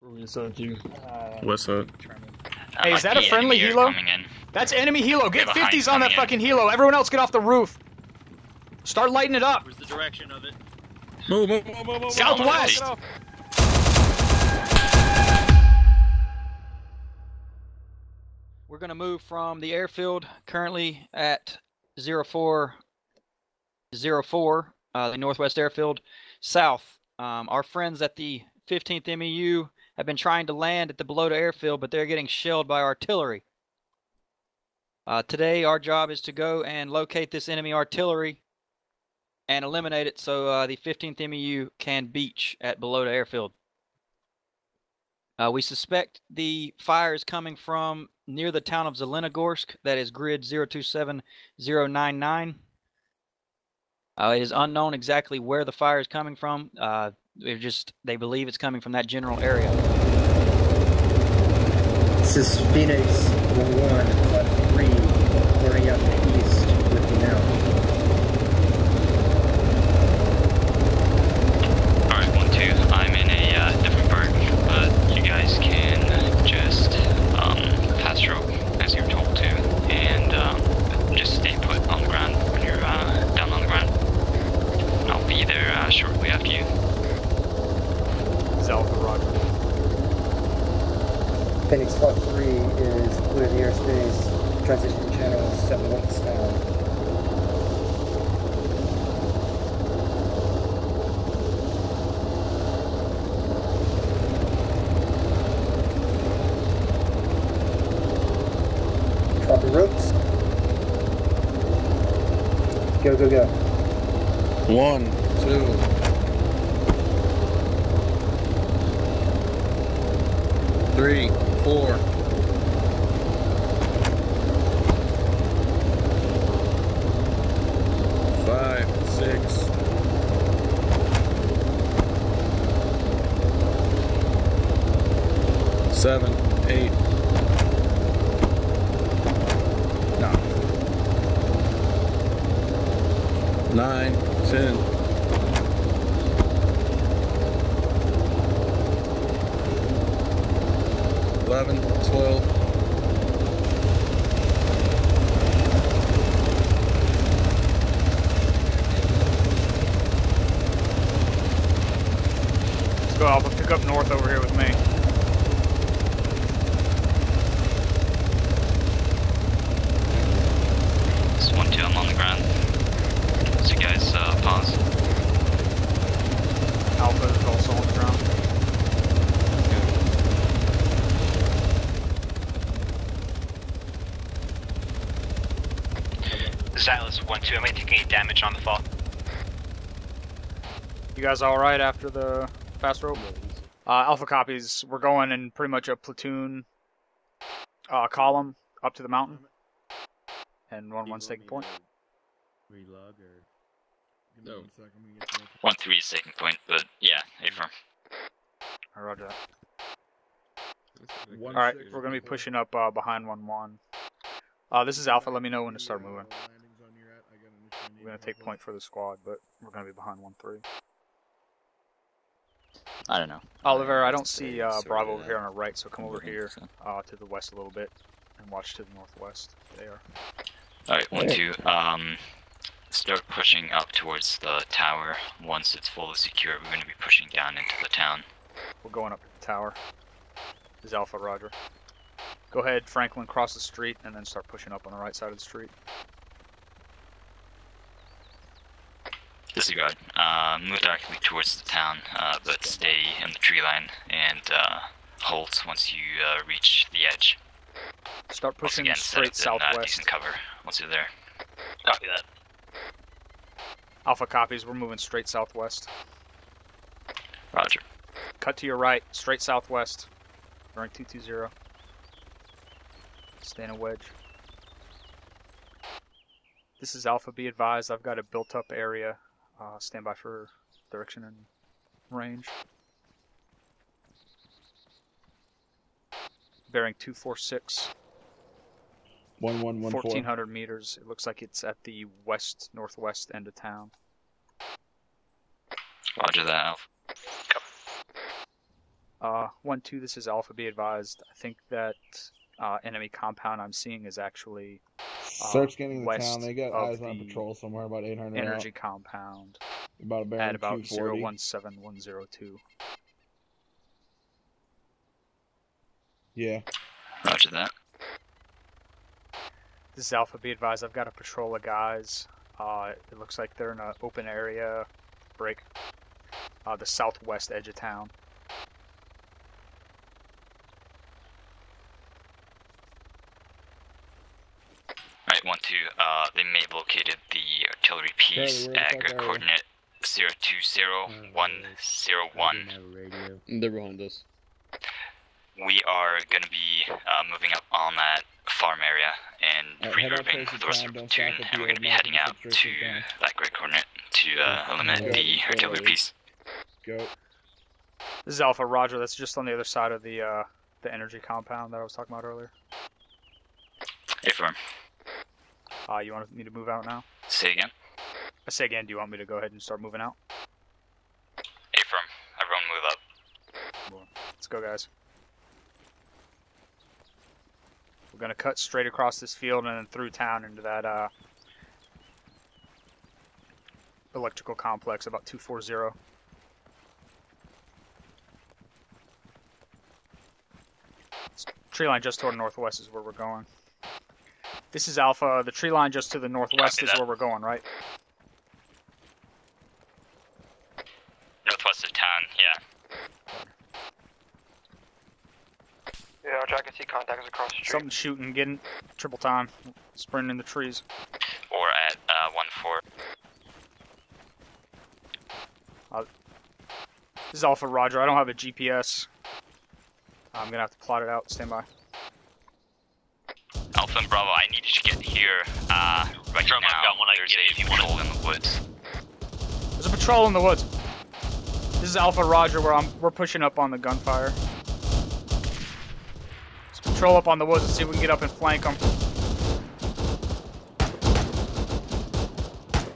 What's up? Hey, is that a friendly helo? That's enemy helo. Get 50s on that fucking helo. Everyone else get off the roof. Start lighting it up. Where's the direction of it? Move, move, move, move, move. Southwest. We're gonna move from the airfield currently at 0404, the Northwest Airfield, south. Our friends at the 15th MEU have been trying to land at the Belota Airfield, but they're getting shelled by artillery. Today, our job is to go and locate this enemy artillery and eliminate it so the 15th MEU can beach at Belota Airfield. We suspect the fire is coming from near the town of Zelenegorsk, that is grid 027099. It is unknown exactly where the fire is coming from. They believe it's coming from that general area. This is Phoenix 1-1, left 3, going up the east, looking out. Phoenix 4-3 is clear the airspace, transition to channel 7-1 south. Drop your ropes. Go, go, go. 1, 2. Three, four. Five, six. Seven, eight. Nine, 10. 11, 12, 12. Let's pick up north over here with me. It's 1-2, I'm on the ground. So you guys pause. Alpha is also on the ground. Silas 1-2, am I taking any damage on the fall? You guys alright after the fast rope? Alpha copies, we're going in pretty much a platoon column up to the mountain. And 1-1's taking point. Relog or... No. 1-3 is taking point, but yeah, affirm. I roger that. Alright, we're going to be pushing up behind 1-1. This is Alpha, let me know when to start moving. We're going to take point for the squad, but we're going to be behind 1-3. I don't know. Oliver, I don't see Bravo over here on our right, so come over here to the west a little bit and watch to the northwest. They are. Alright, 1-2. Start pushing up towards the tower. Once it's fully secure, we're going to be pushing down into the town. We're going up to the tower. This is Alpha, roger. Go ahead, Franklin, cross the street, and then start pushing up on the right side of the street. Disregard. Move directly towards the town, but stay in the tree line and hold once you reach the edge. Start pushing again, straight southwest. Decent cover once you're there. Copy that. Alpha copies. We're moving straight southwest. Roger. Cut to your right, straight southwest. Bearing 220. Stay in a wedge. This is Alpha. Be advised, I've got a built-up area. Stand by for direction and range. Bearing 246. 1114. 1400 meters. It looks like it's at the west northwest end of town. Roger that, Alpha. 1-2, this is Alpha, be advised. I think that enemy compound I'm seeing is actually start scanning the town. They got eyes on patrol somewhere about 800 energy out. Compound about a barren at about 017102. Yeah. Roger that. This is Alpha, be advised. I've got a patrol of guys. It looks like they're in an open area break. The southwest edge of town. Alright, 1-2. They may have located the artillery piece at coordinate 020101. They're behind us. We are going to be moving up on that farm area and regrouping for the rest of the platoon, and we're going to be heading out to that grid coordinate to eliminate the artillery piece. Go. This is Alpha, Roger. That's just on the other side of the energy compound that I was talking about earlier. Hey, firm. You want me to move out now? Say again? I say again, do you want me to go ahead and start moving out? Hey, firm. Everyone move up. Let's go, guys. We're going to cut straight across this field and then through town into that electrical complex about 240. Tree line just toward the northwest is where we're going. This is Alpha. The tree line just to the northwest is where we're going, right? Northwest of town, yeah. Yeah, Roger, I can see contacts across the street. Something shooting, getting triple time, sprinting in the trees. Or at 1-4. This is Alpha, Roger. I don't have a GPS. I'm gonna have to plot it out. Stand by. Alpha and Bravo, I need you to get here right now. I've got one. There's a patrol in the woods. There's a patrol in the woods. This is Alpha, Roger. We're pushing up on the gunfire. Patrol up on the woods and see if we can get up and flank them.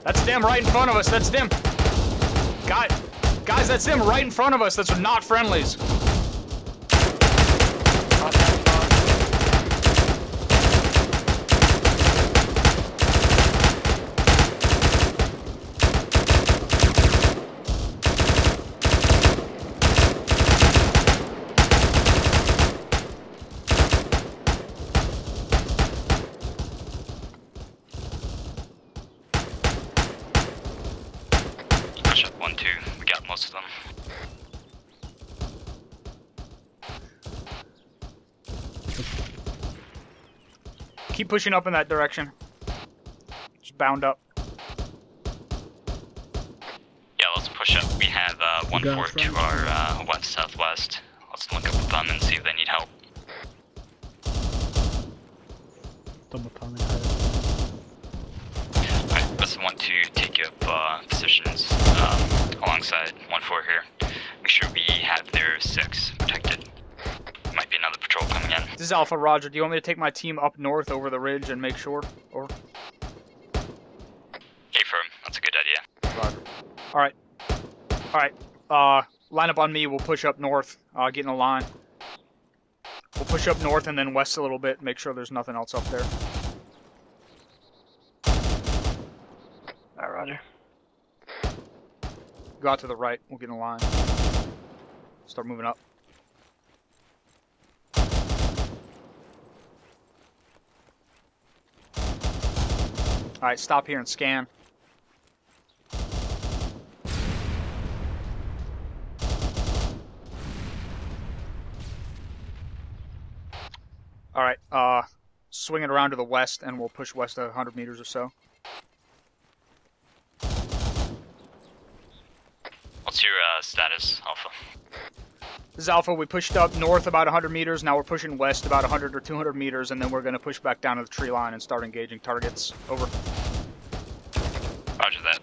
That's them right in front of us. That's them. Guys, that's them right in front of us. That's not friendlies. Keep pushing up in that direction. Just bound up. Yeah, let's push up. We have 1-4 to our west southwest. Let's link up with them and see if they need help. Alright, let's 1-2 take up positions alongside 1-4 here. Make sure we have their 6 protected. Might be another patrol coming in. This is Alpha, Roger. Do you want me to take my team up north over the ridge and make sure? Over. Hey, firm. That's a good idea. Roger. Alright. Alright. Line up on me. We'll push up north. Get in a line. We'll push up north and then west a little bit. Make sure there's nothing else up there. Alright, Roger. Go out to the right. We'll get in a line. Start moving up. Alright, stop here and scan. Alright, swing it around to the west and we'll push west 100 meters or so. What's your status, Alpha? This is Alpha, we pushed up north about 100 meters, now we're pushing west about 100 or 200 meters, and then we're going to push back down to the tree line and start engaging targets. Over. Roger that.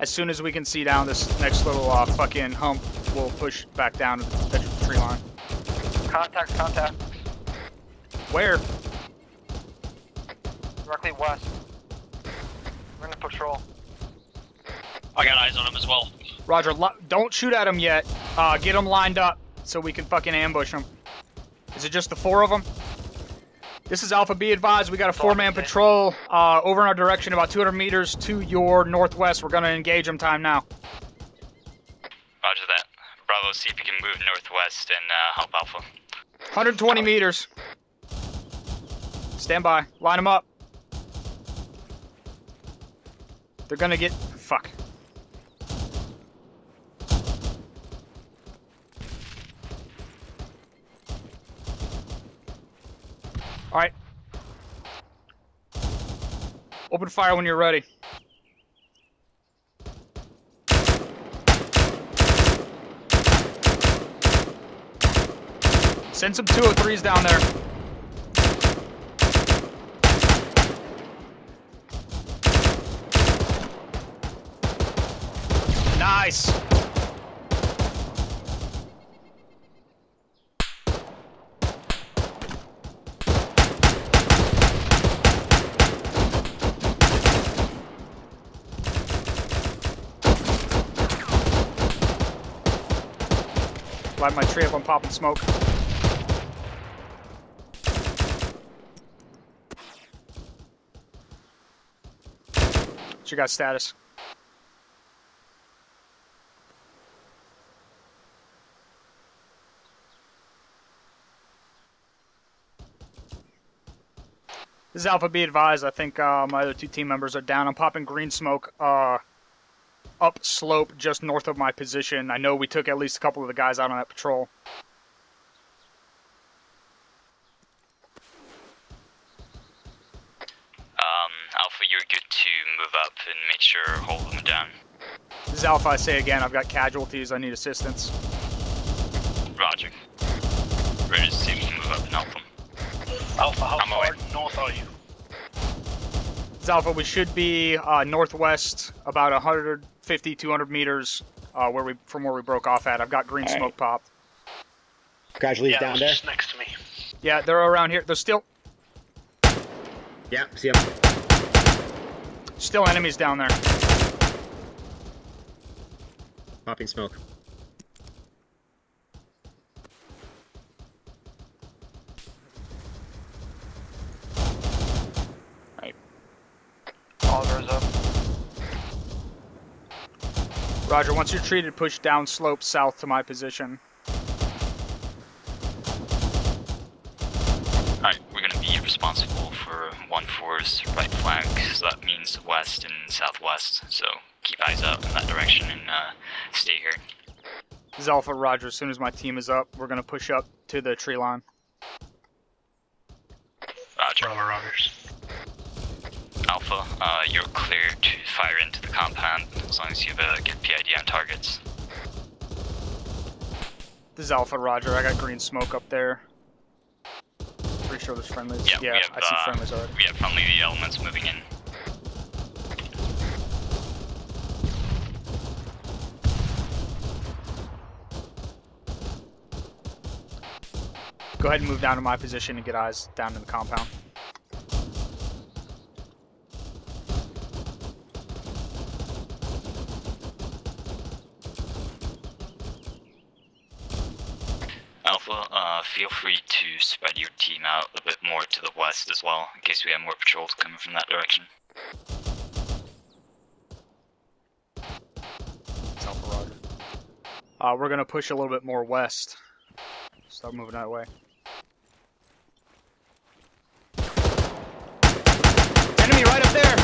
As soon as we can see down this next little fucking hump, we'll push back down to the edge of the tree line. Contact. Where? directly west. We're gonna patrol. I got eyes on him as well. Roger, don't shoot at him yet. Get them lined up so we can fucking ambush them. Is it just the four of them? This is Alpha B, advised. We got a four-man patrol over in our direction, about 200 meters to your northwest. We're gonna engage them. Time now. Roger that. Bravo, see if you can move northwest and help Alpha. 120 meters. Stand by. Line them up. They're gonna get... Fuck. Alright. Open fire when you're ready. Send some 203s down there. Nice. Light my tree up, I'm popping smoke. You got status. This is Alpha B, advised. I think my other two team members are down. I'm popping green smoke up slope just north of my position. I know we took at least a couple of the guys out on that patrol. Sure, hold them down. This is Alpha, I say again, I've got casualties, I need assistance. Roger. Ready to see if we can move up and help them. Alpha, how far north are you? This is Alpha, we should be northwest, about 150, 200 meters from where we broke off at. I've got green smoke pop. Casualties down there? Just next to me. Yeah, they're around here. They're still... Yeah, see them. Still enemies down there. Popping smoke. Right. Oliver's up. Roger, once you're treated, push down slope south to my position. Alright, we're gonna be responsible for 1-4's right flank, so that means west and southwest, so keep eyes up in that direction and stay here. This is Alpha, Roger, as soon as my team is up, we're going to push up to the tree line. Roger. Bravo, Rogers. Alpha, you're clear to fire into the compound as long as you have a good PID on targets. This is Alpha, Roger, I got green smoke up there. Pretty sure there's friendlies. Yeah, we have, I see friendlies already. We have friendly elements moving in. Go ahead and move down to my position and get eyes down to the compound. Alpha, feel free to spread your team out a bit more to the west as well, in case we have more patrols coming from that direction. That's Alpha, Roger. We're going to push a little bit more west. Start moving that way. Enemy right up there!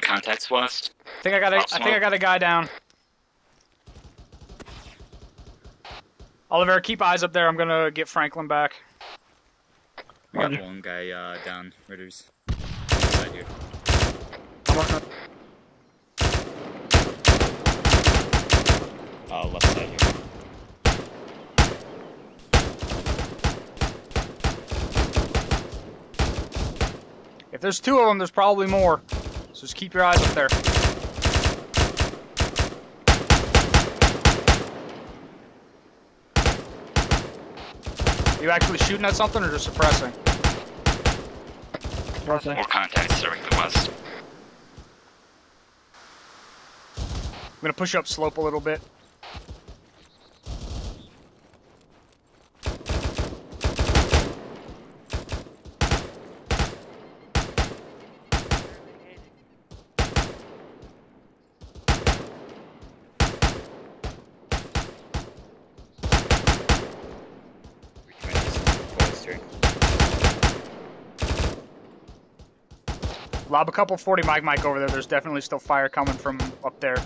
Contacts west. I think I got a guy down. Oliver, keep eyes up there. I'm gonna get Franklin back. We got one guy down. Ritters. Inside here. Left side here. If there's two of them, there's probably more. So just keep your eyes up there. You actually shooting at something or just suppressing? Suppressing. More contacts serving the west. I'm gonna push up slope a little bit. Lob a couple 40 mag mic over there. There's definitely still fire coming from up there.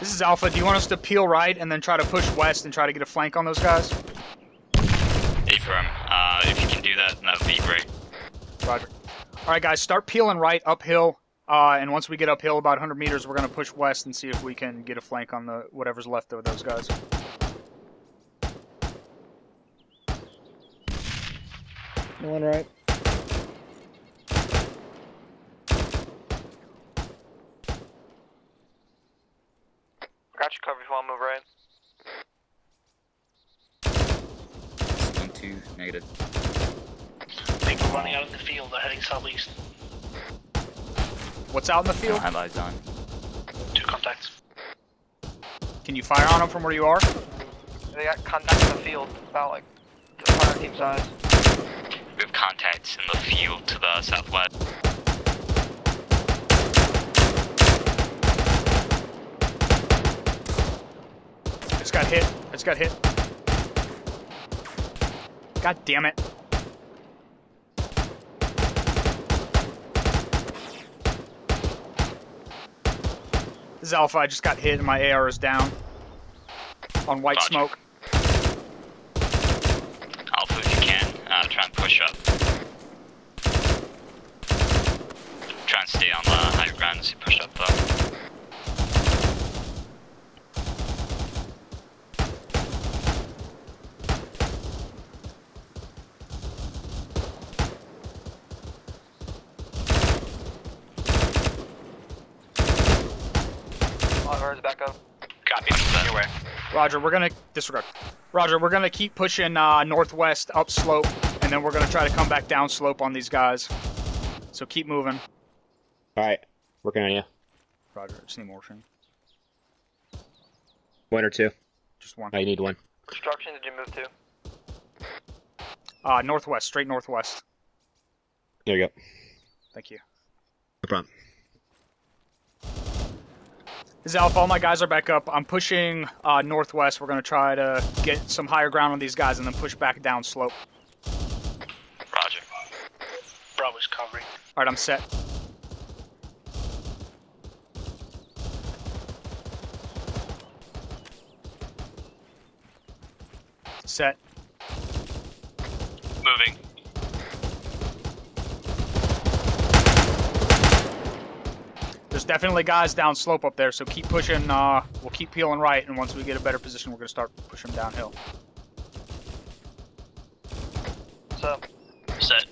This is Alpha. Do you want us to peel right and then try to push west and try to get a flank on those guys? Affirm. If you can do that, that would be great. Roger. Alright guys, start peeling right uphill. And once we get uphill about 100 meters, we're going to push west and see if we can get a flank on the whatever's left of those guys. One right. Got you covered if you want to move right. 1-2, negative. People running out of the field, they're heading southeast. What's out in the field? I have eyes on. Two contacts. Can you fire on them from where you are? They got contacts in the field, about like the fire team's eyes. We have contacts in the field to the southwest. Just got hit. Just got hit. God damn it. This is Alpha. I just got hit and my AR is down. On white Roger. Smoke. Try and push up. Try and stay on the high ground as you push up though. On hers, back up. Copy. Your way. Roger, we're gonna disregard. Roger, we're gonna keep pushing northwest up slope. And then we're going to try to come back down slope on these guys. So keep moving. Alright. Working on you. Roger. Just need more shooting. One or two? Just one. Oh, you need one. Which direction did you move to? Northwest. Straight northwest. There you go. Thank you. No problem. This is Alpha. All my guys are back up. I'm pushing northwest. We're going to try to get some higher ground on these guys and then push back down slope. Covering. Alright, I'm set. Set. Moving. There's definitely guys down slope up there, so keep pushing. We'll keep peeling right, and once we get a better position, we're going to start pushing downhill. What's up? Set.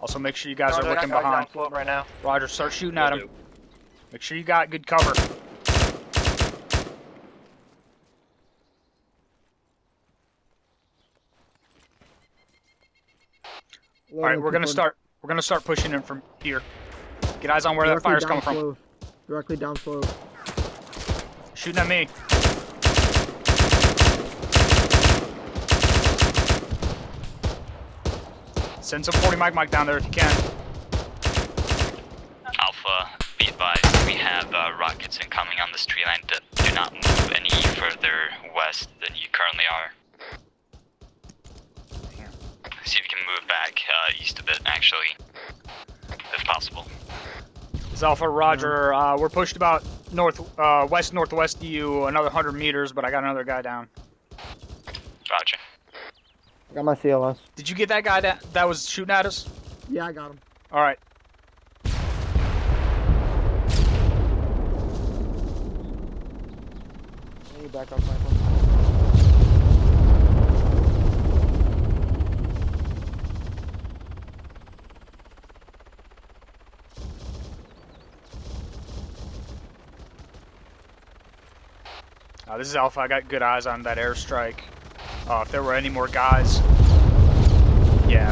Also, make sure you guys are looking behind. Right now. Roger, start shooting at him. Make sure you got good cover. All right, we're gonna start. We're gonna start pushing in from here. Get eyes on where that fire's coming from. Directly down slope. Shooting at me. Send some 40 mic down there if you can. Alpha, be advised, we have rockets incoming on this tree line. Do not move any further west than you currently are. Damn. See if you can move back east a bit, actually, if possible. It's Alpha, Roger. We're pushed about northwest of you, another 100 meters, but I got another guy down. Roger. I got my CLS. Did you get that guy that was shooting at us? Yeah, I got him. Alright. Let me back up my phone. This is Alpha. I got good eyes on that airstrike. If there were any more guys, yeah,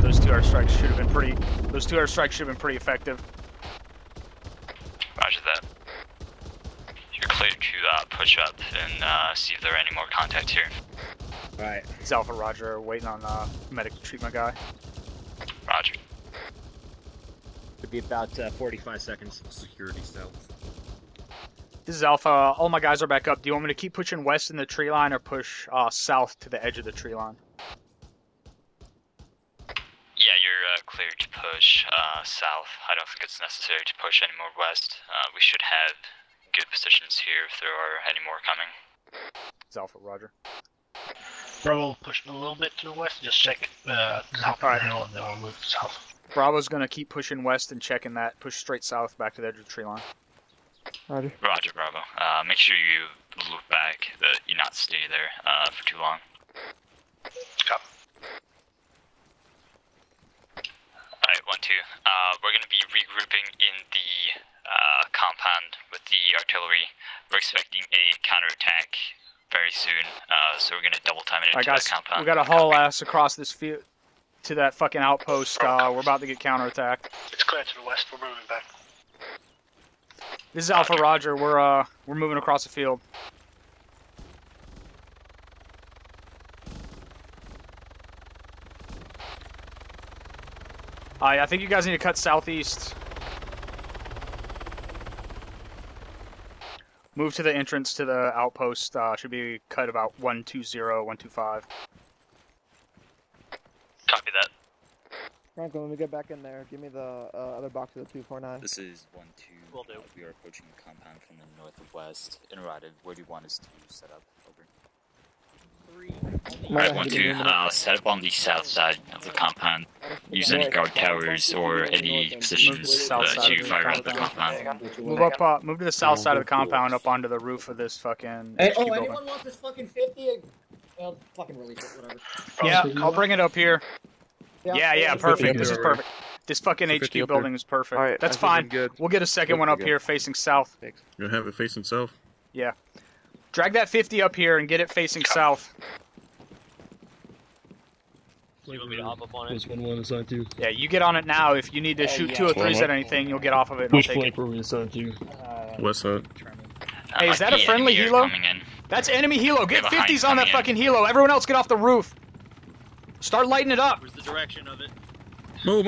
those two airstrikes should have been pretty. Those two airstrikes should have been pretty effective. Roger that. You're clear to push up and see if there are any more contacts here. All right. It's Alpha. Roger. Waiting on medic to treat my guy. Roger. It'd be about 45 seconds. Security cell. This is Alpha. All my guys are back up. Do you want me to keep pushing west in the tree line or push south to the edge of the tree line? Yeah, you're clear to push south. I don't think it's necessary to push any more west. We should have good positions here if there are any more coming. It's Alpha. Roger. Bravo, pushing a little bit to the west. Just check south right hill and then we'll move south. Bravo's going to keep pushing west and checking that. Push straight south back to the edge of the tree line. Roger. Roger, Bravo. Make sure you look back, that you not stay there for too long. Cop. Alright, 1-2. We're going to be regrouping in the compound with the artillery. We're expecting a counterattack very soon, so we're going to double time it into that compound. We got to haul ass across this field to that fucking outpost. We're about to get counterattacked. It's clear to the west. We're moving back. This is Alpha. Roger. We're moving across the field. Alright, I think you guys need to cut southeast. Move to the entrance to the outpost. Should be cut about 120, 125. Copy that. Franklin, when we get back in there, give me the other box of the 249. This is 1-2. Will do. We are approaching the compound from the northwest. Interrupted. Where do you want us to set up? Over. Alright, 1-2. Set up on the south side of the compound. Use any guard towers or any positions that you fire at the compound. Move up. Move to the south side of the compound, up onto the roof of this fucking. Hey, oh, anyone want this fucking 50? Well, fucking release it, whatever. Yeah, I'll bring it up here. Yeah, perfect. This is perfect. This fucking HQ building is perfect. Right, that's fine. We'll get a second one up here facing south. You'll have it facing south? Yeah. Drag that 50 up here and get it facing south. You want me to hop up on it? Which one we're assigned to? Yeah, you get on it now. If you need to shoot 2 or 3s at anything, you'll get off of it. Which flank were we assigned to? What's that? Hey, is that a friendly helo? That's enemy helo. Get 50s on that fucking helo. Everyone else get off the roof. Start lighting it up. Where's the direction of it? Move.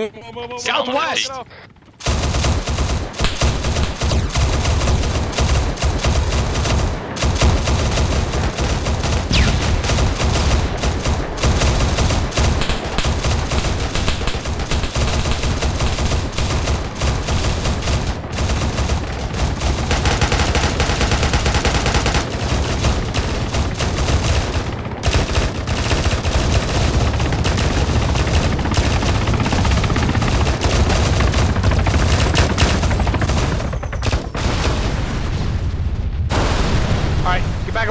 Southwest.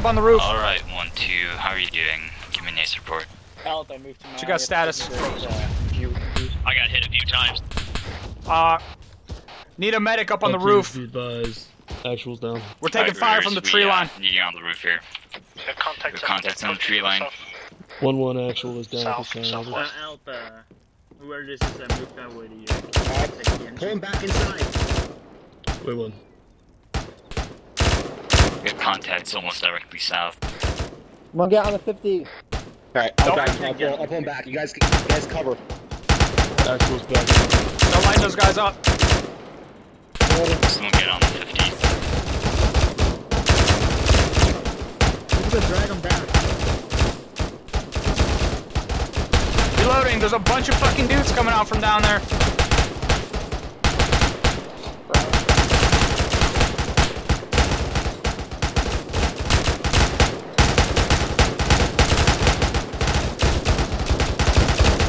On the roof. All right, 1-2. How are you doing? Give me a nice report. Help, I moved to my. So you got status. I got hit a few times. Need a medic up on the roof. Actual's down. We're taking fire from the tree line. Needing on the roof here. Contacts on the tree line. 1-1 actual is down. Alpha. Whoever this is, I moved my way to you. Pull him back inside. Wait one. Contacts almost directly south. Come on, get on the 50. Alright, I'll pull him back. You guys cover. Axel's back. Don't line those guys up. Someone get on the 50. Just drag them back. Reloading. There's a bunch of fucking dudes coming out from down there.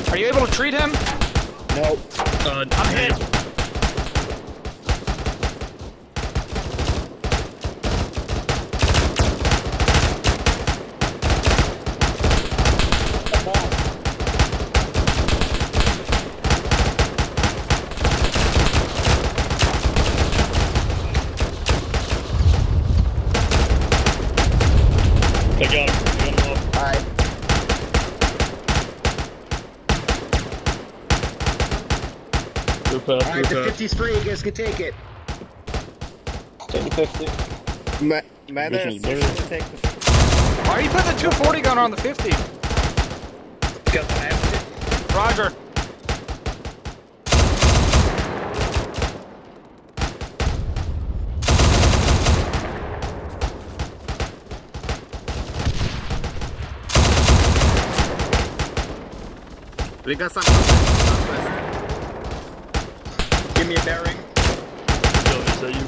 Are you able to treat him? Nope. I'm hit. Alright, the 50's free, you guys can take it. Take the 50. Madness, you should take the 50. Why are you putting the 240 gun on the 50? Because I have to. Roger. We got some. Give me a bearing. Is that you?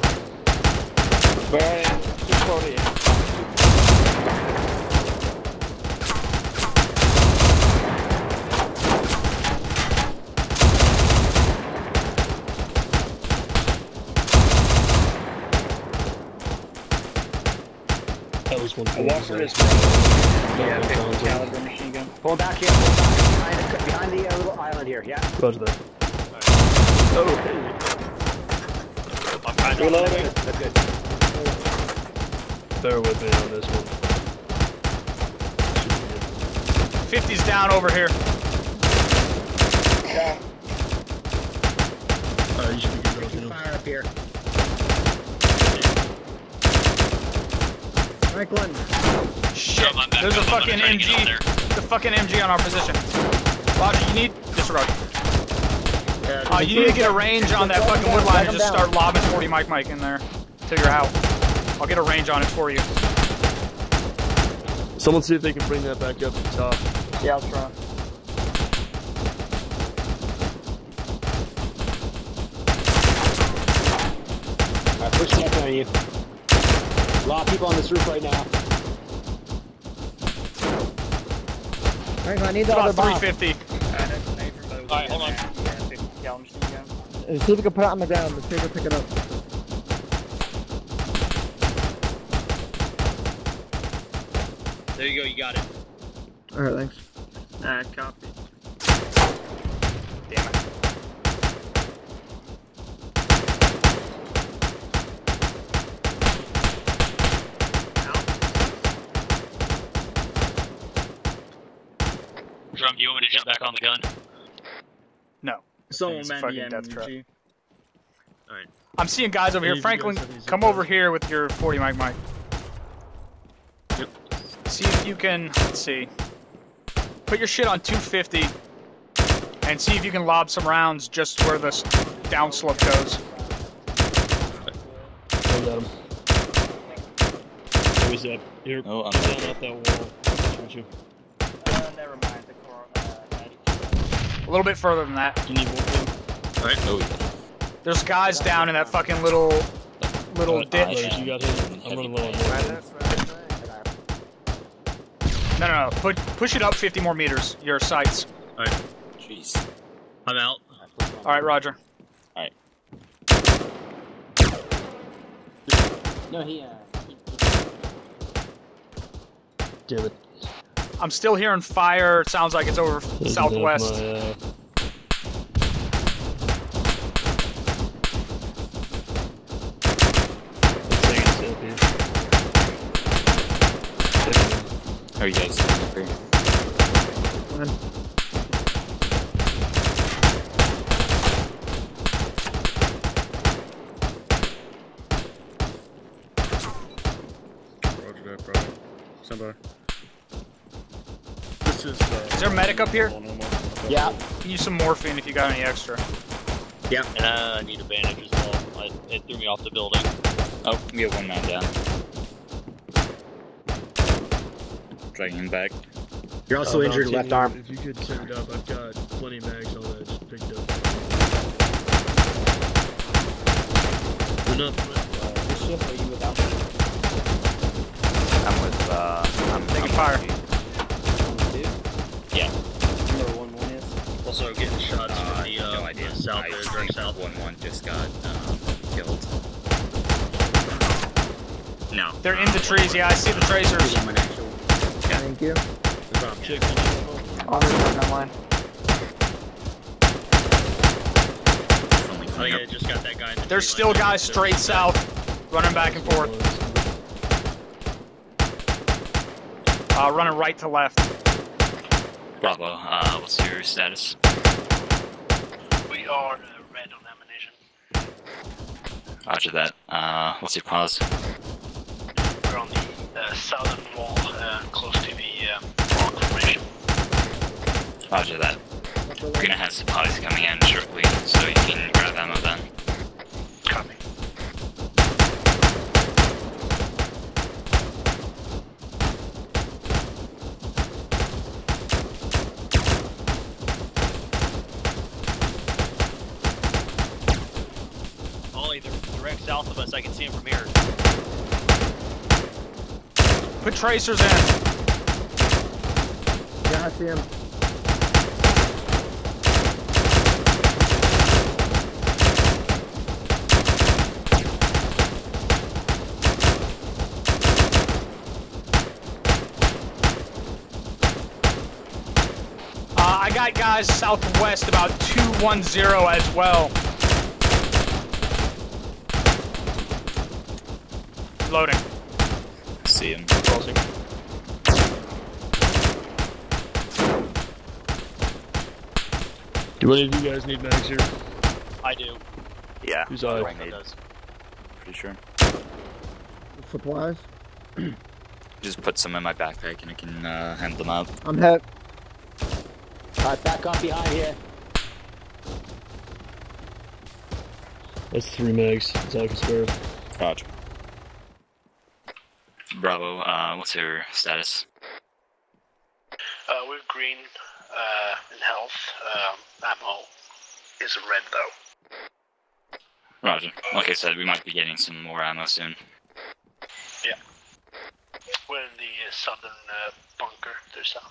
Bearing 240. That was one. I lost this one. Yeah, pick up the caliber machine gun. Pull back here. Behind the little island here, yeah. Roger that. Alright. Oh, okay. I'm reloading. That's good. Bear with me on this one. 50's down over here. Yeah. Alright, you should be good enough. Fire up here. Franklin. Shit. There's a fucking MG. There's a fucking MG on our position. Roger, you need disregard. Yeah, you need to get a range on that fucking wood line and just start lobbing 40 Mike in there. Figure out. I'll get a range on it for you. Someone see if they can bring that back up to the top. Yeah, I'll try. Alright, push me up on you. A lot of people on this roof right now. I need the other bomb. 350. Alright, hold on. Yeah, I'm shooting down. Let's see if we can put it on the ground. Let's see if we can pick it up. There you go, you got it. Alright, thanks. Alright, copy. Damn it. Drum, do you want me to jump back on the gun? No. Someone man the MG. Alright. I'm seeing guys over here. Franklin, come over here with your 40 Mike. Yep. See if you can, let's see. Put your shit on 250 and see if you can lob some rounds just where the downslope goes. I got him. Who is that? You're down off that wall. Never mind. A little bit further than that. You need more thing? Alright, no. There's guys down in that fucking little ditch. You got him. I'm running low on water. No. Push it up 50 more meters, your sights. Alright. Jeez. I'm out. Alright, Roger. Alright. No, he... Damn it. I'm still hearing fire. It sounds like it's over southwest. How are you guys? Roger that, brother. Somebody. Is there a medic up here? Yeah. Use some morphine if you got any extra. Yeah. I need a bandage as well. It threw me off the building. Oh, we have one man down. Dragging him back. You're also injured left arm. If you could send it up, I've got plenty of mags on that just picked up. We're not with this ship, are you without me? I'm with I'm taking fire. Yeah. Remember 1-1 is? Also getting shots from the no, south there, direct south. 1-1 just got killed. No. They're in the trees, yeah, I see the tracers. Yeah. Thank you. On the line. Oh yeah, just got that guy. There's still guys straight south, running back and forth. Running right to left. Bravo, what's your status? We are red on them. Roger that. What's your cause? We're on the southern wall, close to the rock formation. Roger that. We're going to have supplies coming in shortly, so you can grab ammo then. Copy. Ollie, they're direct south of us. I can see them from here. Put tracers in. Yeah, I see him. I got guys southwest about 210 as well. Loading. See him. Closing. Do any of you guys need mags here? I do. Yeah. Who's I? Does. Pretty sure. Supplies? Just put some in my backpack and I can hand them out. I'm hit. Alright, back up behind here. That's 3 mags. That's all I can spare. Roger. Bravo, what's your status? We're green in health. Ammo is red though. Roger. Like I said, we might be getting some more ammo soon. Yeah. We're in the southern bunker. There's some.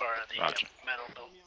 Or the metal building.